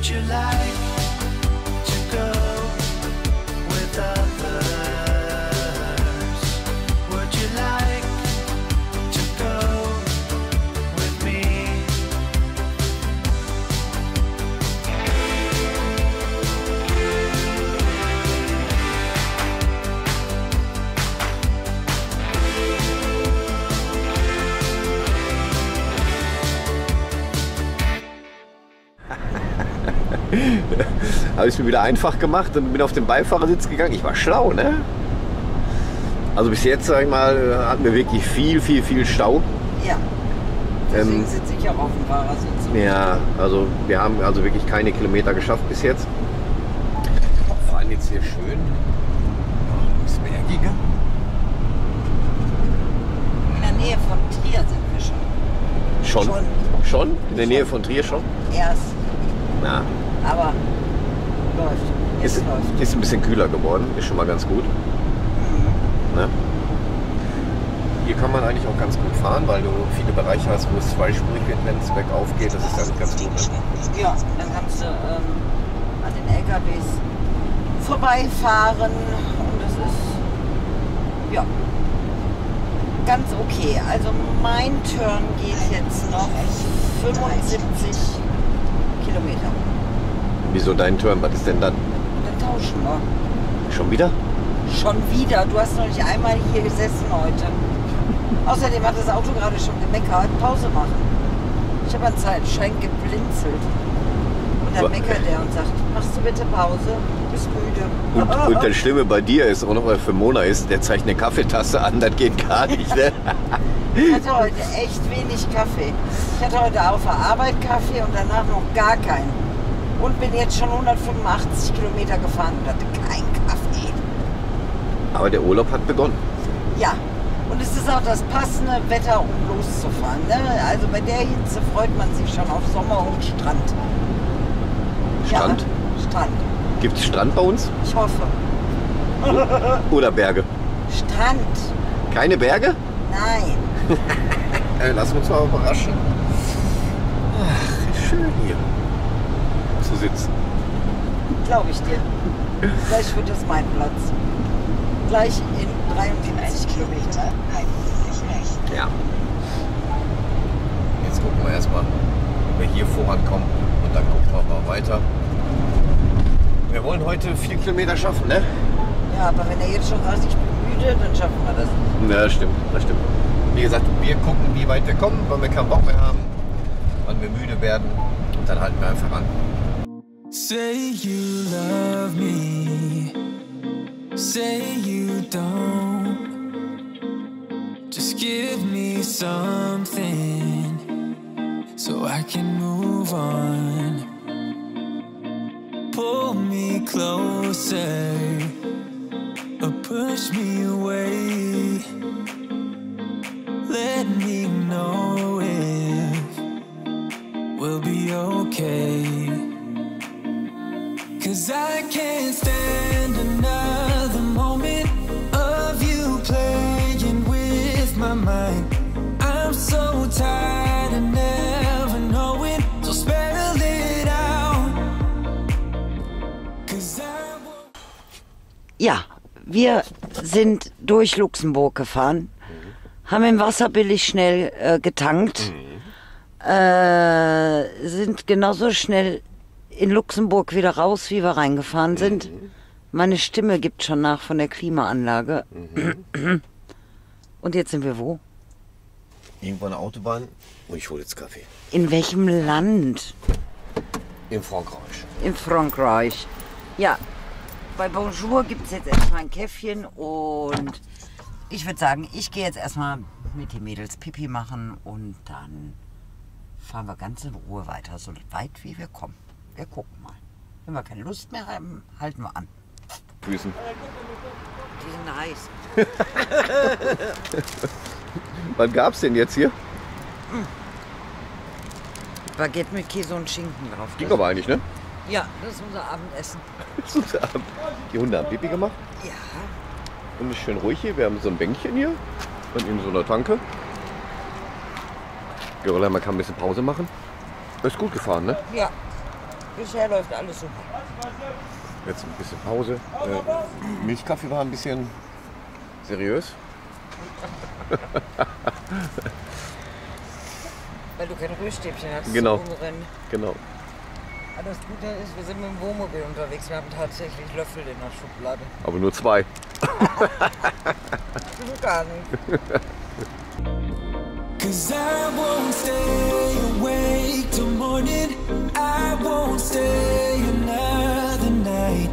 would you like to go with others? Would you like to go with me? Habe ich es mir wieder einfach gemacht und bin auf den Beifahrersitz gegangen. Ich war schlau, ne? Also bis jetzt, sag ich mal, hatten wir wirklich viel Stau. Ja, deswegen sitze ich auch auf dem Fahrersitz. Ja, also wir haben also wirklich keine Kilometer geschafft bis jetzt. Wir fahren jetzt hier schön ins Bergige. In der Nähe von Trier sind wir schon. Schon? In der Nähe von Trier schon? Erst. Na. Aber läuft. Läuft. Ist ein bisschen kühler geworden, ist schon mal ganz gut. Mhm. Ne? Hier kann man eigentlich auch ganz gut fahren, weil du viele Bereiche hast, wo es zweispurig wird, wenn es bergauf geht. Das ist dann ganz gut. Ne? Ja, dann kannst du an den LKWs vorbeifahren und das ist ja ganz okay. Also mein Turn geht jetzt noch 75 Kilometer. Wieso dein Turn? Was ist denn dann? Dann tauschen wir. Schon wieder? Schon wieder. Du hast noch nicht einmal hier gesessen heute. Außerdem hat das Auto gerade schon gemeckert. Pause machen. Ich habe an Zeitschrank geblinzelt. Und dann meckert er und sagt, machst du bitte Pause? Du bist müde. Und das Schlimme bei dir ist, auch noch weil für Mona ist, der zeigt eine Kaffeetasse an, das geht gar nicht. Ne? Ich hatte heute echt wenig Kaffee. Ich hatte heute auf der Arbeit Kaffee und danach noch gar keinen. Und bin jetzt schon 185 Kilometer gefahren und hatte keinen Kaffee. Aber der Urlaub hat begonnen. Ja, und es ist auch das passende Wetter, um loszufahren. Ne? Also bei der Hitze freut man sich schon auf Sommer und Strand. Strand? Ja, Strand. Gibt es Strand bei uns? Ich hoffe. Oder Berge? Strand. Keine Berge? Nein. Lass uns mal überraschen. Ach, ist schön hier zu sitzen. Glaube ich dir. Gleich wird das mein Platz. Gleich in 43 Kilometer. Ja. Jetzt gucken wir erstmal, ob wir hier vorankommen und dann gucken wir mal weiter. Wir wollen heute 4 Kilometer schaffen, ne? Ja, aber wenn er jetzt schon sagt, ich bin müde, dann schaffen wir das. Ja, das stimmt, das stimmt. Wie gesagt, wir gucken, wie weit wir kommen, wann wir keinen Bock mehr haben, wann wir müde werden und dann halten wir einfach an. Say you love me, say you don't, just give me something so I can move on. Pull me closer or push me away. Let me know if we'll be okay. 'Cause I can't stand another moment of you playing with my mind. I'm so tired of never knowing, so spell it out. 'Cause I won't. Ja, wir sind durch Luxemburg gefahren. Haben im Wasser billig schnell getankt, sind genauso schnell in Luxemburg wieder raus, wie wir reingefahren sind. Meine Stimme gibt schon nach von der Klimaanlage. Und jetzt sind wir wo? Irgendwo an der Autobahn und ich hole jetzt Kaffee. In welchem Land? In Frankreich. In Frankreich. Ja, bei Bonjour gibt es jetzt erstmal ein Käffchen und... Ich würde sagen, ich gehe jetzt erstmal mit den Mädels Pipi machen und dann fahren wir ganz in Ruhe weiter, so weit wie wir kommen. Wir gucken mal. Wenn wir keine Lust mehr haben, halten wir an. Grüßen. Die sind heiß. Was gab's denn jetzt hier? Baguette mit Käse und Schinken drauf. Ging aber eigentlich, ne? Ja, das ist unser Abendessen. Das ist unser Abend. Die Hunde haben Pipi gemacht? Ja. Und ist schön ruhig hier. Wir haben so ein Bänkchen hier und in so einer Tanke. Ja, man kann ein bisschen Pause machen. Ist gut gefahren, ne? Ja. Bisher läuft alles super. Jetzt ein bisschen Pause. Milchkaffee war ein bisschen seriös. Weil du kein Rührstäbchen hast. Genau. Zum Rumrennen. Genau. Aber das Gute ist, wir sind mit dem Wohnmobil unterwegs. Wir haben tatsächlich Löffel in der Schublade. Aber nur zwei. Absolut gar nicht. Cause I won't stay awake till morning. I won't stay another night.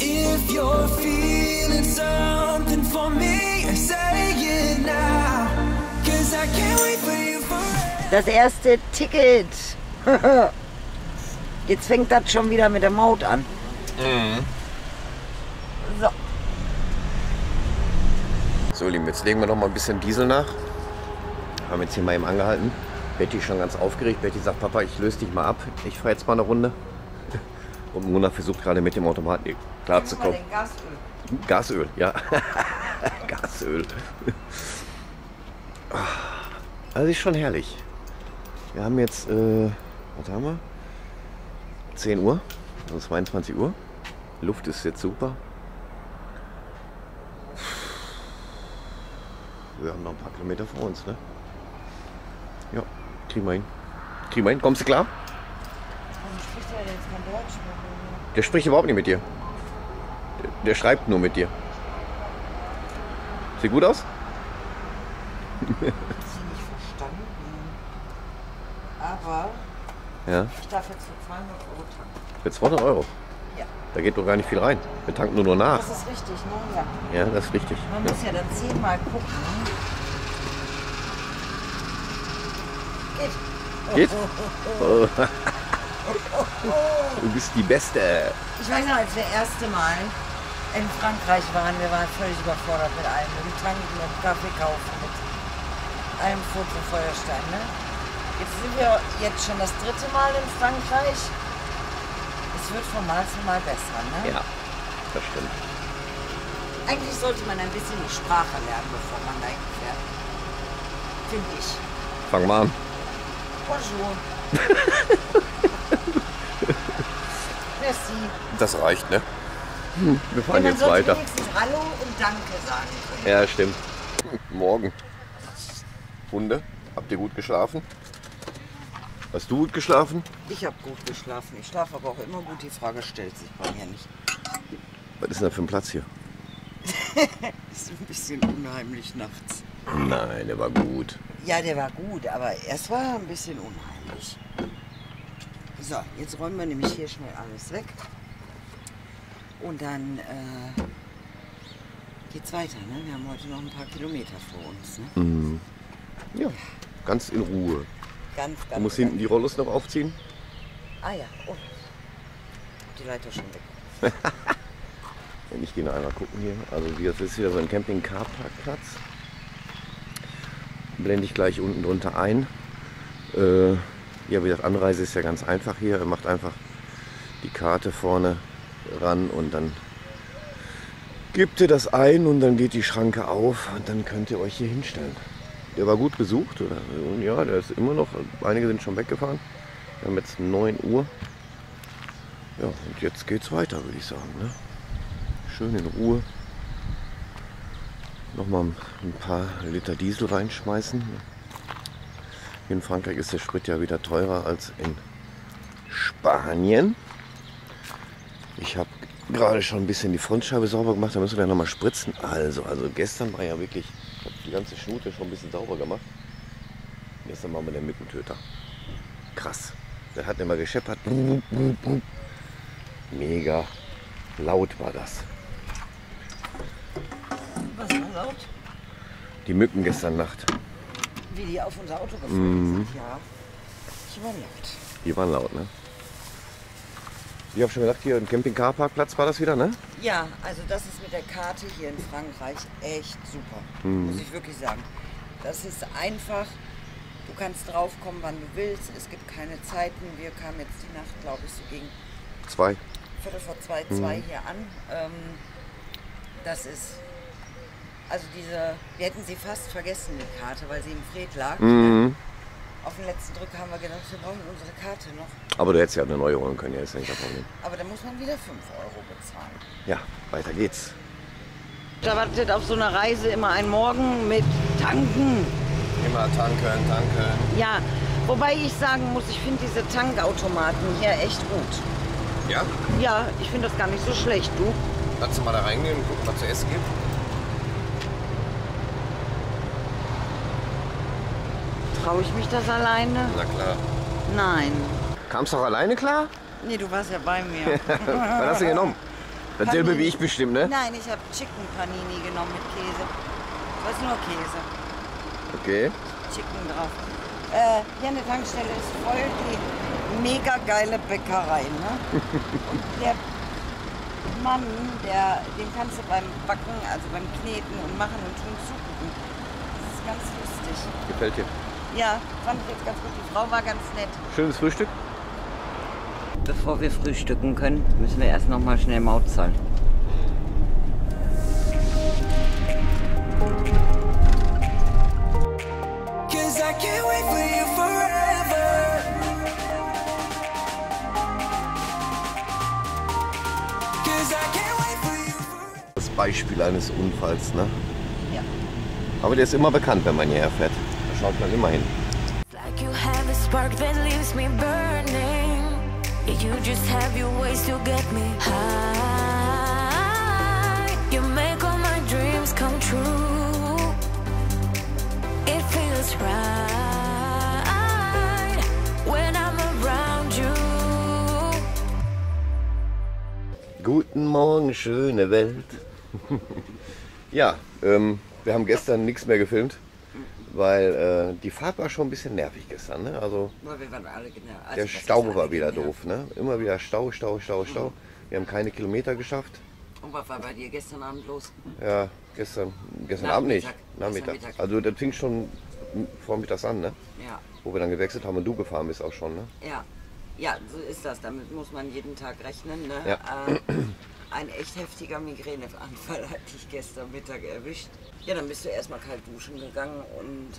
If you're feeling something for me, say it now. Cause I can't wait for you forever. Das erste Ticket. Jetzt fängt das schon wieder mit der Maut an. Mhm. So. So, Lieben, jetzt legen wir noch mal ein bisschen Diesel nach. Haben jetzt hier mal eben angehalten. Betty ist schon ganz aufgeregt. Betty sagt, Papa, ich löse dich mal ab. Ich fahre jetzt mal eine Runde. Und Mona versucht gerade mit dem Automaten klarzukommen. Gasöl. Gasöl, ja. Gasöl. Also ist schon herrlich. Wir haben jetzt, was haben wir? 10 Uhr, also 22 Uhr. Luft ist jetzt super. Wir haben noch ein paar Kilometer vor uns, ne? Ja, kriegen wir hin. Kriegen wir hin. Kommst du klar? Warum spricht der jetzt kein Deutsch mit mir? Der spricht überhaupt nicht mit dir. Der schreibt nur mit dir. Sieht gut aus? Ich hab sie nicht verstanden. Aber ja. Ich darf jetzt für 200 € tanken. Für 200 €? Ja. Da geht doch gar nicht viel rein. Wir tanken nur nach. Das ist richtig, ne? Ja, ja, das ist richtig. Man muss ja dann 10-mal gucken. Geht? Oh. Du bist die Beste. Ich weiß noch, als wir das erste Mal in Frankreich waren, wir waren völlig überfordert mit allem. Wir tranken mit Kaffee kaufen, mit einem Foto Feuerstein. Ne? Jetzt sind wir jetzt schon das dritte Mal in Frankreich. Es wird von Mal zu Mal besser. Ne? Ja, das stimmt. Eigentlich sollte man ein bisschen die Sprache lernen, bevor man da hinfährt. Finde ich. Fang mal an. Das reicht, ne? Wir fahren jetzt weiter. Hallo und Danke sagen. Ja, stimmt. Morgen. Hunde, habt ihr gut geschlafen? Hast du gut geschlafen? Ich habe gut geschlafen. Ich schlafe aber auch immer gut. Die Frage stellt sich bei mir nicht. Was ist denn da für ein Platz hier? Ist ein bisschen unheimlich nachts. Nein, der war gut. Ja, der war gut, aber erst war er ein bisschen unheimlich. So, jetzt räumen wir nämlich hier schnell alles weg. Und dann geht's weiter, ne? Wir haben heute noch ein paar Kilometer vor uns, ne? Mhm. Ja, ganz in Ruhe. Ganz du musst hinten die Rollos noch aufziehen. Ah ja, oh. Die Leiter schon weg. Ich gehe noch einmal gucken hier. Also das ist wieder so ein Camping-Car-Parkplatz. Blende ich gleich unten drunter ein. Ja, wie gesagt, Anreise ist ja ganz einfach hier. Er macht einfach die Karte vorne ran und dann gibt ihr das ein und dann geht die Schranke auf und dann könnt ihr euch hier hinstellen. Der war gut besucht, oder? Ja, der ist immer noch. Einige sind schon weggefahren. Wir haben jetzt 9 Uhr. Ja, und jetzt geht's weiter, würde ich sagen, ne? Schön in Ruhe. Nochmal ein paar Liter Diesel reinschmeißen. Hier in Frankreich ist der Sprit ja wieder teurer als in Spanien. Ich habe gerade schon ein bisschen die Frontscheibe sauber gemacht, da müssen wir ja nochmal spritzen. Also gestern war ja wirklich, ich habe die ganze Schnute schon ein bisschen sauber gemacht. Gestern waren wir den Mückentöter. Krass. Der hat immer gescheppert. Mega laut war das. Was war laut? Die Mücken gestern Nacht. Wie die auf unser Auto geflogen sind, ja. Die waren laut. Die waren laut, ne? Ich habe schon gedacht, hier im Camping-Car-Parkplatz war das wieder, ne? Ja, also das ist mit der Karte hier in Frankreich echt super. Muss ich wirklich sagen. Das ist einfach, du kannst draufkommen, wann du willst. Es gibt keine Zeiten. Wir kamen jetzt die Nacht, glaube ich, so gegen 2. Viertel vor 2 hier an. Das ist, also diese, wir hätten sie fast vergessen, die Karte, weil sie im Fred lag. Auf den letzten Drücker haben wir gedacht, wir brauchen unsere Karte noch. Aber du hättest ja eine neue holen können, ja, ist ja nicht das Problem. Aber da muss man wieder 5 Euro bezahlen. Ja, weiter geht's. Da wartet auf so einer Reise immer ein Morgen mit Tanken. Immer tanken, tanken. Ja, wobei ich sagen muss, ich finde diese Tankautomaten hier echt gut. Ja? Ja, ich finde das gar nicht so schlecht, du. Lass uns mal da reingehen und gucken, was zu essen gibt. Traue ich mich das alleine? Na klar. Nein. Kamst du auch alleine klar? Nee, du warst ja bei mir. Was hast du genommen? Dasselbe wie ich bestimmt, ne? Nein, ich habe Chicken Panini genommen mit Käse. Das ist nur Käse. Okay. Chicken drauf. Hier an der Tankstelle ist voll die mega geile Bäckerei, ne? Und der Mann, den kannst du beim Backen, also beim Kneten und Machen und Tun zugucken. Das ist ganz lustig. Gefällt dir? Ja, fand ich jetzt ganz gut. Die Frau war ganz nett. Schönes Frühstück. Bevor wir frühstücken können, müssen wir erst noch mal schnell Maut zahlen. Das Beispiel eines Unfalls, ne? Ja. Aber der ist immer bekannt, wenn man hierher fährt. Da schaut man immer hin. You just have your ways to get me high. You make all my dreams come true. It feels right when I'm around you. Guten Morgen, schöne Welt. Ja, wir haben gestern nichts mehr gefilmt. Weil die Fahrt war schon ein bisschen nervig gestern, ne? Also, wir waren alle genervt. Also der Stau war wieder doof, ne? Immer wieder Stau, Stau, Stau, Stau. Mhm. Wir haben keine Kilometer geschafft. Und was war bei dir gestern Abend los? Ja, gestern Abend nicht. Nachmittag. Also das fing schon vormittags an, ne? Ja. Wo wir dann gewechselt haben und du gefahren bist auch schon, ne? Ja. Ja, so ist das. Damit muss man jeden Tag rechnen, ne? Ja. Ein echt heftiger Migräneanfall hat dich gestern Mittag erwischt. Ja, dann bist du erstmal kalt duschen gegangen und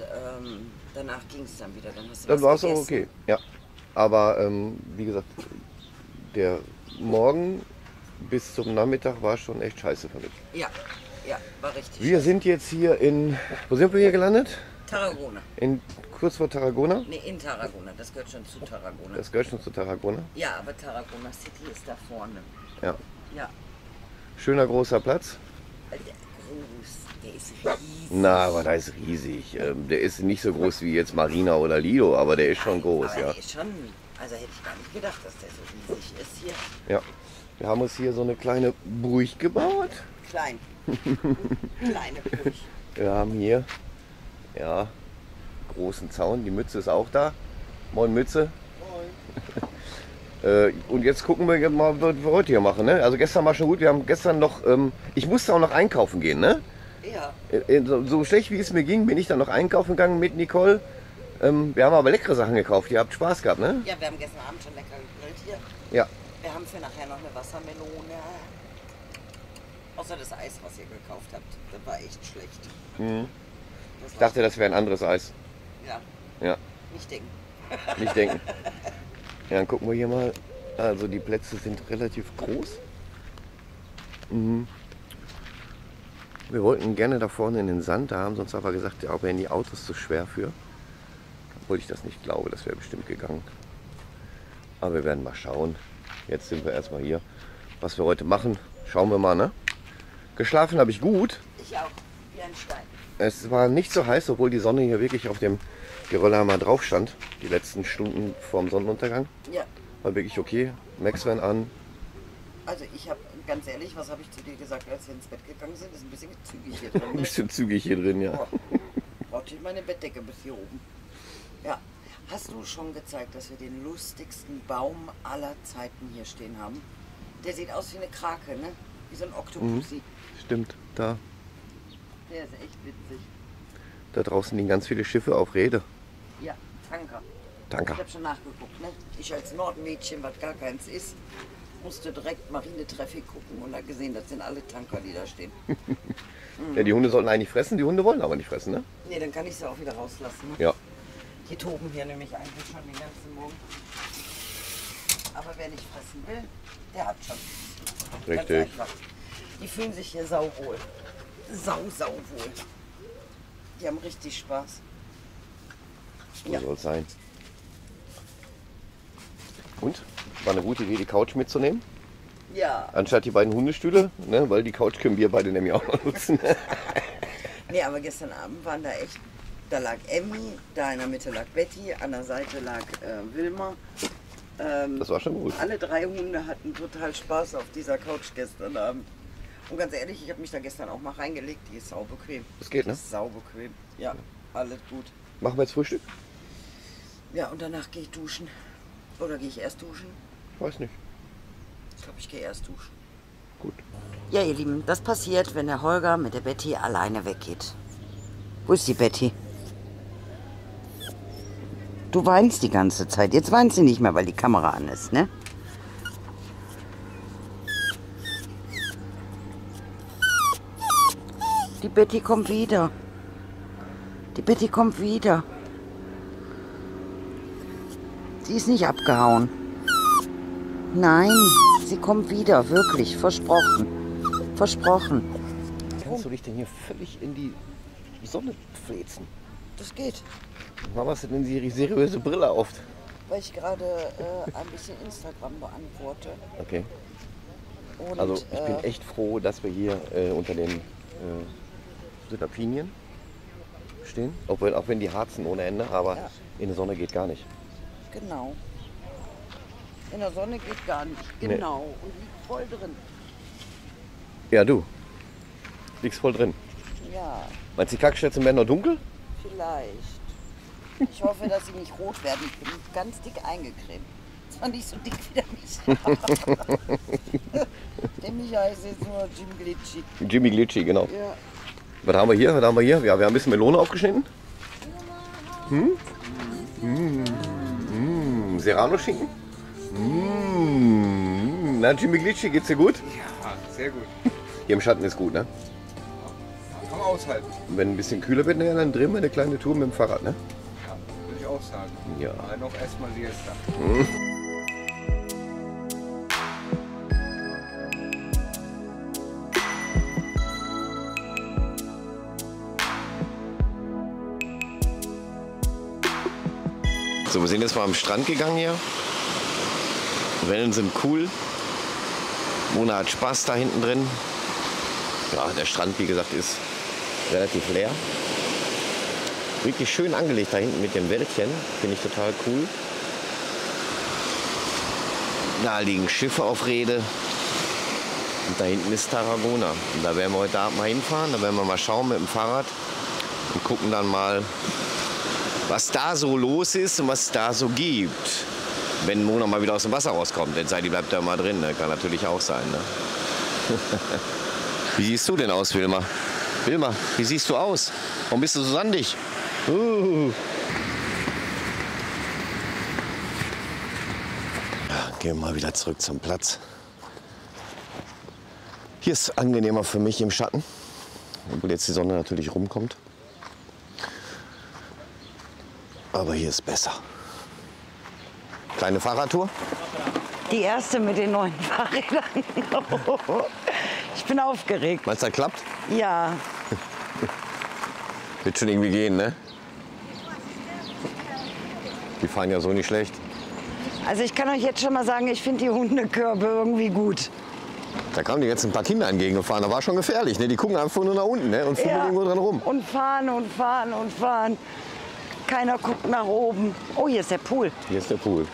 danach ging es dann wieder. Dann hast du dann war es auch okay, ja. Aber wie gesagt, der Morgen bis zum Nachmittag war schon echt scheiße für mich. Ja, ja, war richtig. Wir sind jetzt hier in, wo sind wir hier gelandet? Tarragona. Kurz vor Tarragona? Nee, in Tarragona, das gehört schon zu Tarragona. Das gehört schon zu Tarragona? Ja, aber Tarragona City ist da vorne. Ja. Ja. Schöner großer Platz. Der ist riesig. Na, aber der ist riesig. Der ist nicht so groß wie jetzt Marina oder Lido, aber der ist schon groß, aber ja. Der ist schon, also hätte ich gar nicht gedacht, dass der so riesig ist hier. Ja. Wir haben uns hier so eine kleine Burg gebaut. Klein. Kleine Burg. Wir haben hier, ja, großen Zaun. Die Mütze ist auch da. Moin Mütze. Moin. Und jetzt gucken wir mal, was wir heute hier machen. Ne? Also gestern war schon gut, wir haben gestern noch, ich musste auch noch einkaufen gehen. Ne? Ja. So schlecht wie es mir ging, bin ich dann noch einkaufen gegangen mit Nicole. Wir haben aber leckere Sachen gekauft, ihr habt Spaß gehabt, ne? Ja, wir haben gestern Abend schon lecker gegrillt hier. Ja. Wir haben für nachher noch eine Wassermelone. Außer das Eis, was ihr gekauft habt, das war echt schlecht. Mhm. Ich dachte, das wäre ein anderes Eis. Ja. Ja. Nicht denken. Nicht denken. Ja, dann gucken wir hier mal. Also die Plätze sind relativ groß. Mhm. Wir wollten gerne da vorne in den Sand, da haben sie uns aber gesagt, ja, wären die Autos zu schwer für. Obwohl ich das nicht glaube, das wäre bestimmt gegangen. Aber wir werden mal schauen. Jetzt sind wir erstmal hier. Was wir heute machen, schauen wir mal, ne? Geschlafen habe ich gut. Ich auch, wie ein Stein. Es war nicht so heiß, obwohl die Sonne hier wirklich auf dem Geröller mal drauf stand, die letzten Stunden vorm Sonnenuntergang. Ja. War wirklich okay. Max waren an. Also ich habe, ganz ehrlich, was habe ich zu dir gesagt, als wir ins Bett gegangen sind? Ist ein bisschen zügig hier drin. Ein bisschen zügig hier drin, ja. Oh, brauchte ich meine Bettdecke bis hier oben. Ja. Hast du schon gezeigt, dass wir den lustigsten Baum aller Zeiten hier stehen haben? Der sieht aus wie eine Krake, ne? Wie so ein Oktopus. Mhm. Stimmt, da. Der ist echt witzig. Da draußen liegen ganz viele Schiffe auf Reede. Ja, Tanker. Tanker. Ich habe schon nachgeguckt, ne? Ich als Nordmädchen, was gar keins ist, musste direkt Marine-Traffic gucken und habe gesehen, das sind alle Tanker, die da stehen. Mhm. Ja, die Hunde sollten eigentlich fressen, die Hunde wollen aber nicht fressen, ne? Ne, dann kann ich sie auch wieder rauslassen. Ne? Ja. Die toben hier nämlich eigentlich schon den ganzen Morgen. Aber wer nicht fressen will, der hat schon. Richtig. Die fühlen sich hier sauwohl. Sauwohl. Die haben richtig Spaß. So soll es sein. Und? War eine gute Idee, die Couch mitzunehmen? Ja. Anstatt die beiden Hundestühle, ne? Weil die Couch können wir beide nämlich auch noch nutzen. Nee, aber gestern Abend waren da echt, da lag Emmy, da in der Mitte lag Betty, an der Seite lag Wilmer. Das war schon gut. Alle drei Hunde hatten total Spaß auf dieser Couch gestern Abend. Und ganz ehrlich, ich habe mich da gestern auch mal reingelegt, die ist saubequem. Das geht, ne? Die ist saubequem, ja, alles gut. Machen wir jetzt Frühstück? Ja, und danach gehe ich duschen. Oder gehe ich erst duschen? Weiß nicht. Ich glaube, ich gehe erst duschen. Gut. Ja, ihr Lieben, das passiert, wenn der Holger mit der Betty alleine weggeht. Wo ist die Betty? Du weinst die ganze Zeit. Jetzt weint sie nicht mehr, weil die Kamera an ist, ne? Die Betty kommt wieder. Die Betty kommt wieder. Sie ist nicht abgehauen. Nein, sie kommt wieder. Wirklich. Versprochen. Versprochen. Kannst du dich denn hier völlig in die Sonne fläzen? Das geht. Warum hast du denn die seriöse Brille auf? Weil ich gerade ein bisschen Instagram beantworte. Okay. Und, also ich bin echt froh, dass wir hier unter den Südapinien stehen. Obwohl, auch wenn die harzen ohne Ende, aber ja, in der Sonne geht gar nicht. Genau. In der Sonne geht gar nicht. Genau. Nee. Und liegt voll drin. Ja, du. Liegst voll drin. Ja. Meinst du, die Kackschätze werden noch dunkel? Vielleicht. Ich hoffe, dass sie nicht rot werden. Ich bin ganz dick eingecremt. Zwar nicht so dick wie der Micha. Der Micha ist jetzt nur Jimmy Glitchy. Jimmy Glitchy, genau. Ja. Was haben wir hier? Was haben wir hier? Ja, wir haben ein bisschen Melone aufgeschnitten. Hm? Mm. Mm. Serrano-Schinken? Mm. Na, Jimmy Glitchy, geht's dir gut? Ja, sehr gut. Hier im Schatten ist gut, ne? Kann man aushalten. Und wenn ein bisschen kühler wird, dann drehen wir eine kleine Tour mit dem Fahrrad, ne? Auch sagen. Ja. Aber noch erstmal Siesta. So, wir sind jetzt mal am Strand gegangen hier. Wellen sind cool. Mona hat Spaß da hinten drin. Ja, der Strand, wie gesagt, ist relativ leer. Wirklich schön angelegt da hinten mit dem Wäldchen. Finde ich total cool. Da liegen Schiffe auf Rede. Und da hinten ist Tarragona. Und da werden wir heute Abend mal hinfahren. Da werden wir mal schauen mit dem Fahrrad. Und gucken dann mal, was da so los ist und was es da so gibt. Wenn Mona mal wieder aus dem Wasser rauskommt. Denn sei die bleibt da mal drin. Ne? Kann natürlich auch sein. Ne? Wie siehst du denn aus, Wilma? Wilma, wie siehst du aus? Warum bist du so sandig? Gehen wir mal wieder zurück zum Platz. Hier ist es angenehmer für mich im Schatten, obwohl jetzt die Sonne natürlich rumkommt. Aber hier ist besser. Kleine Fahrradtour. Die erste mit den neuen Fahrrädern. Ich bin aufgeregt. Meinst du, das klappt? Ja. Wird schon irgendwie gehen, ne? Die fahren ja so nicht schlecht. Also ich kann euch jetzt schon mal sagen, ich finde die Hundekörbe irgendwie gut. Da kamen die jetzt ein paar Kinder entgegengefahren, da war schon gefährlich. Ne? Die gucken einfach nur nach unten, ne? Und fummeln irgendwo dran rum. Und fahren und fahren und fahren. Keiner guckt nach oben. Oh, hier ist der Pool. Hier ist der Pool.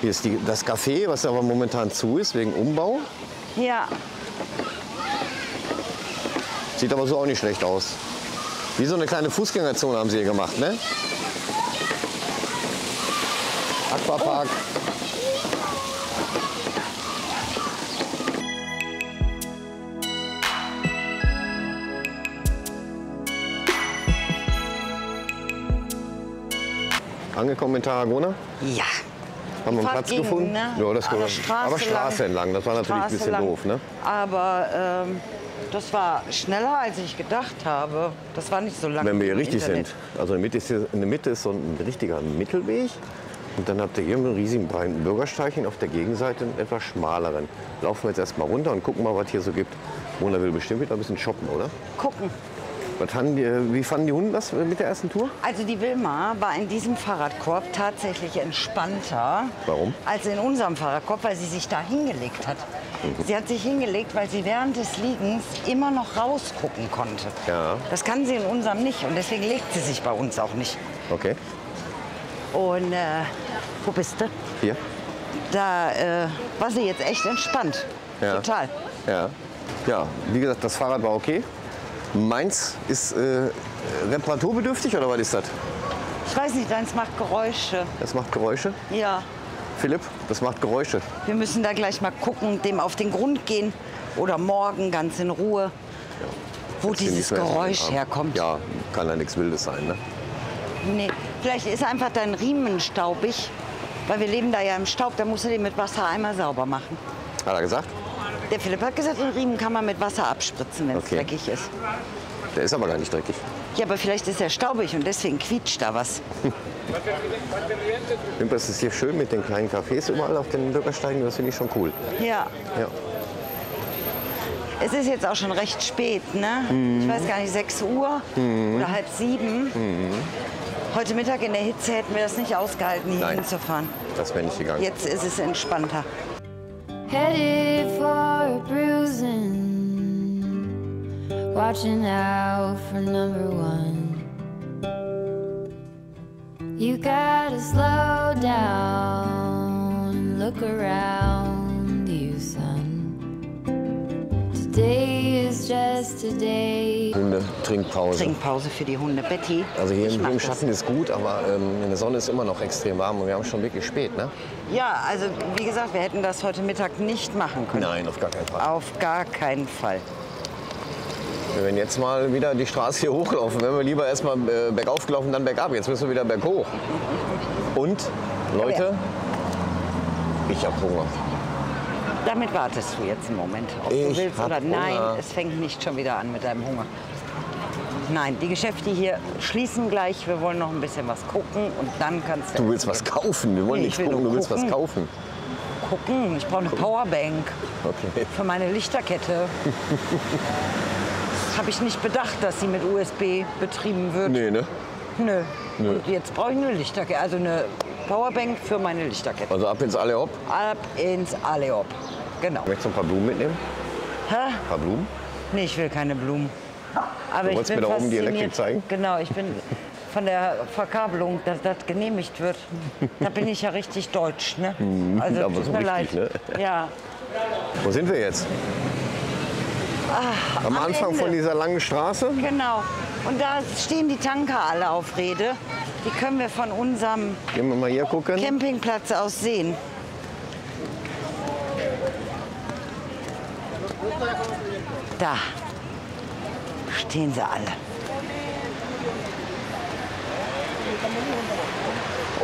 Hier ist das Café, was aber momentan zu ist, wegen Umbau. Ja. Sieht aber so auch nicht schlecht aus. Wie so eine kleine Fußgängerzone haben sie hier gemacht, ne? Aquapark. Oh. Angekommen in Tarragona? Ja. Haben wir einen Platz gefunden? Ne? Ja, das Straße entlang, das war natürlich ein bisschen doof. Ne? Aber das war schneller, als ich gedacht habe. Das war nicht so lang. Wenn wir hier richtig sind. Also in der Mitte ist so ein richtiger Mittelweg. Und dann habt ihr hier einen riesigen breiten Bürgersteigchen, auf der Gegenseite einen etwas schmaleren. Laufen wir jetzt erstmal runter und gucken mal, was hier so gibt. Mona will bestimmt wieder ein bisschen shoppen, oder? Gucken. Wie fanden die Hunde das mit der ersten Tour? Also die Wilma war in diesem Fahrradkorb tatsächlich entspannter. Warum? Als in unserem Fahrradkorb, weil sie sich da hingelegt hat. Mhm. Sie hat sich hingelegt, weil sie während des Liegens immer noch rausgucken konnte. Ja. Das kann sie in unserem nicht und deswegen legt sie sich bei uns auch nicht. Okay. Und wo bist du? Hier. Da war sie jetzt echt entspannt. Ja. Total. Ja. Ja, wie gesagt, das Fahrrad war okay. Meins ist reparaturbedürftig oder was ist das? Ich weiß nicht, deins macht Geräusche. Das macht Geräusche? Ja. Philipp, das macht Geräusche. Wir müssen da gleich mal gucken, dem auf den Grund gehen oder morgen ganz in Ruhe, ja, wo dieses Geräusch herkommt. Ja, kann ja nichts Wildes sein, ne? Nee, vielleicht ist einfach dein Riemen staubig, weil wir leben da ja im Staub, da musst du den mit Wasser einmal sauber machen. Hat er gesagt? Der Philipp hat gesagt, den Riemen kann man mit Wasser abspritzen, wenn es dreckig ist. Der ist aber gar nicht dreckig. Ja, aber vielleicht ist er staubig und deswegen quietscht da was. Das ist hier schön mit den kleinen Cafés überall auf den Bürgersteigen, das finde ich schon cool. Ja. Ja. Es ist jetzt auch schon recht spät, ne? Mhm. Ich weiß gar nicht, 6 Uhr oder halb 7. Mhm. Heute Mittag in der Hitze hätten wir das nicht ausgehalten, hier hinzufahren. Das wäre nicht gegangen. Jetzt ist es entspannter. Headed for bruising, watching out for number one. You gotta slow down, look around you, son. Today is just a day. Hunde, Trinkpause. Trinkpause für die Hunde. Betty. Also hier im Schatten ist gut, aber in der Sonne ist immer noch extrem warm und wir haben schon wirklich spät, ne? Ja, also wie gesagt, wir hätten das heute Mittag nicht machen können. Nein, auf gar keinen Fall. Auf gar keinen Fall. Wir werden jetzt mal wieder die Straße hier hochlaufen. Wenn wir lieber erst mal bergauf gelaufen, dann bergab. Jetzt müssen wir wieder berghoch. Und, Leute, ich hab Hunger. Damit wartest du jetzt einen Moment, ob du willst oder nein. Es fängt nicht schon wieder an mit deinem Hunger. Nein, die Geschäfte hier schließen gleich. Wir wollen noch ein bisschen was gucken und dann kannst du... Du willst was kaufen? Wir wollen nicht gucken, du willst was kaufen. Gucken, ich brauche eine Powerbank für meine Lichterkette. Habe ich nicht bedacht, dass sie mit USB betrieben wird. Nee, ne? Nö. Nö. Und jetzt brauche ich eine Lichterkette, also eine Powerbank für meine Lichterkette. Also ab ins Aleop? Ab ins Aleop, genau. Möchtest du ein paar Blumen mitnehmen? Hä? Ein paar Blumen? Nee, ich will keine Blumen. Aber du wolltest mir da oben die Elektrik zeigen? Genau, ich bin von der Verkabelung, dass das genehmigt wird. Da bin ich ja richtig deutsch, ne? Also aber tut so mir leid. Ne? Ja. Wo sind wir jetzt? Ach, am Anfang Ende von dieser langen Straße? Genau. Und da stehen die Tanker alle auf Rede. Die können wir von unserem Campingplatz aus sehen. Da stehen sie alle.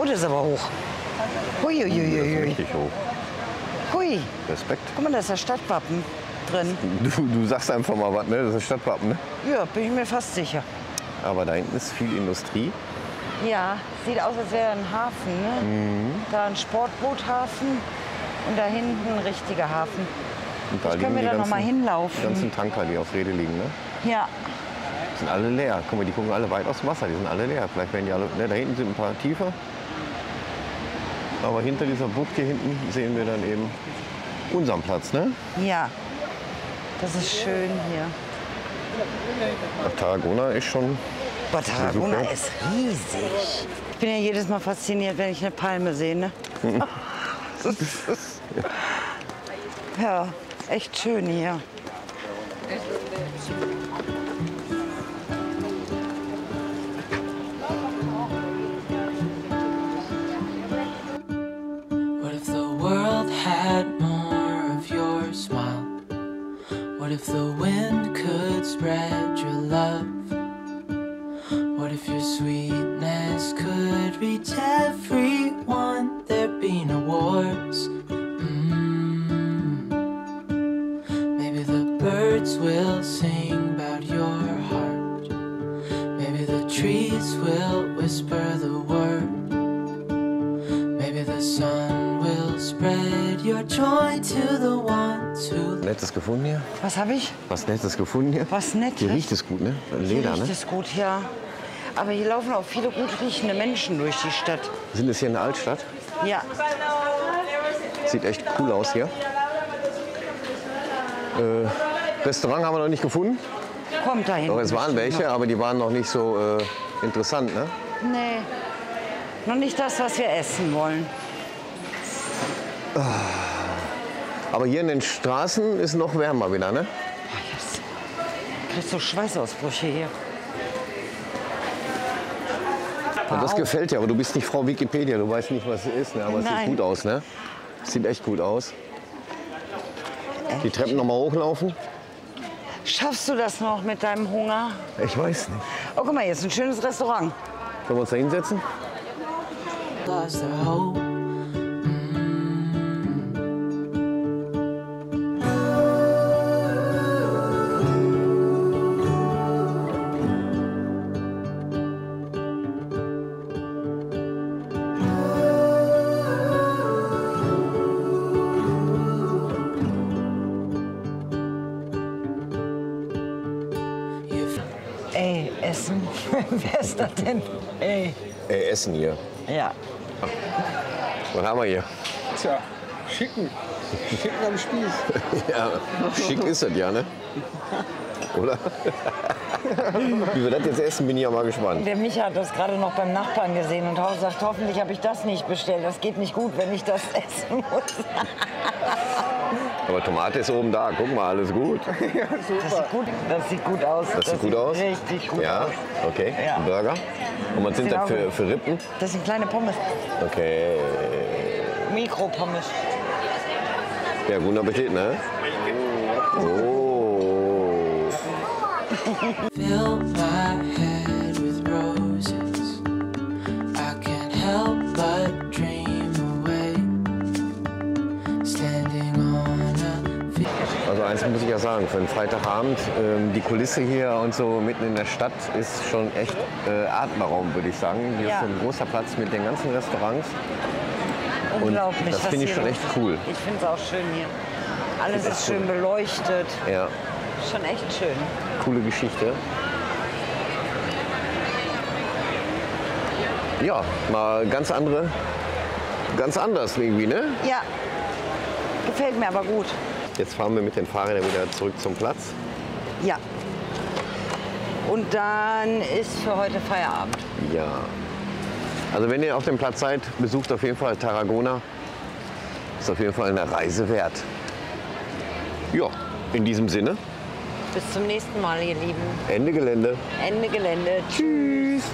Oh, das ist aber hoch. Hui, hui, hui, hui. Das ist richtig hoch. Hui. Respekt. Guck mal, da ist das Stadtwappen drin. Du sagst einfach mal was, ne? Das ist das Stadtwappen, ne? Ja, bin ich mir fast sicher. Aber da hinten ist viel Industrie. Ja, sieht aus, als wäre ein Hafen, ne? Mhm. Da ein Sportboothafen und da hinten ein richtiger Hafen. Und da können wir da noch mal hinlaufen. Die ganzen Tanker, die auf Rede liegen, ne? Ja. Die sind alle leer. Guck mal, die gucken alle weit aus dem Wasser. Die sind alle leer. Vielleicht werden die alle, ne, da hinten sind ein paar tiefer. Aber hinter dieser Bucht hier hinten sehen wir dann eben unseren Platz, ne? Ja. Das ist schön hier. Ach, Tarragona ist schon... Boah, Tarragona ist riesig. Ich bin ja jedes Mal fasziniert, wenn ich eine Palme sehe, ne? Ja, echt schön hier. What if the world had more of your smile? What if the wind could spread your love? What if your sweetness could reach everyone? There'd be no war. birds will sing about your heart. Maybe the trees will whisper the word. Maybe the sun will spread your joy to the ones who... Nettes gefunden hier. Was habe ich? Was Nettes gefunden hier. Was Nettes? Hier riecht es gut, ne? Leder, ne? Hier riecht es gut, ja. Aber hier laufen auch viele gut riechende Menschen durch die Stadt. Sind es hier in der Altstadt? Ja. Sieht echt cool aus hier. Restaurant haben wir noch nicht gefunden. Kommt da hin. Doch, es waren welche, aber die waren noch nicht so interessant, ne? Nee. Noch nicht das, was wir essen wollen. Aber hier in den Straßen ist noch wärmer wieder, ne? Ach, yes. Kriegst du Schweißausbrüche hier. Und das gefällt dir, aber du bist nicht Frau Wikipedia, du weißt nicht, was es ist, ne? Aber es sieht gut aus, ne? Sieht echt gut aus. Die Treppen noch mal hochlaufen. Schaffst du das noch mit deinem Hunger? Ich weiß nicht. Oh, guck mal, hier ist ein schönes Restaurant. Können wir uns da hinsetzen? Wer ist das denn? Ey. Ey, Essen hier. Ja. Was haben wir hier? Tja, Chicken. Chicken am Spieß. Ja, schick ist das ja, ne? Oder? Wie wir das jetzt essen, bin ich ja mal gespannt. Der Micha hat das gerade noch beim Nachbarn gesehen und sagt, hoffentlich habe ich das nicht bestellt. Das geht nicht gut, wenn ich das essen muss. Aber Tomate ist oben da. Guck mal, alles gut. Ja, super. Das sieht gut aus. Das sieht gut aus? Richtig gut aus. Okay. Ja, okay. Burger. Und was sind das für Rippen? Das sind kleine Pommes. Okay. Mikropommes. Ja, guten Appetit, ne? Oh. Eins muss ich ja sagen, für einen Freitagabend, die Kulisse hier und so mitten in der Stadt ist schon echt Atmenraum, würde ich sagen. Hier ist so ein großer Platz mit den ganzen Restaurants. Unglaublich. Und das finde ich schon echt cool. Ich finde es auch schön hier. Alles ist schön beleuchtet. Ja. Schon echt schön. Coole Geschichte. Ja, mal ganz anders irgendwie, ne? Ja. Gefällt mir aber gut. Jetzt fahren wir mit den Fahrrädern wieder zurück zum Platz. Ja. Und dann ist für heute Feierabend. Ja. Also wenn ihr auf dem Platz seid, besucht auf jeden Fall Tarragona. Ist auf jeden Fall eine Reise wert. Ja, in diesem Sinne. Bis zum nächsten Mal, ihr Lieben. Ende Gelände. Ende Gelände. Tschüss.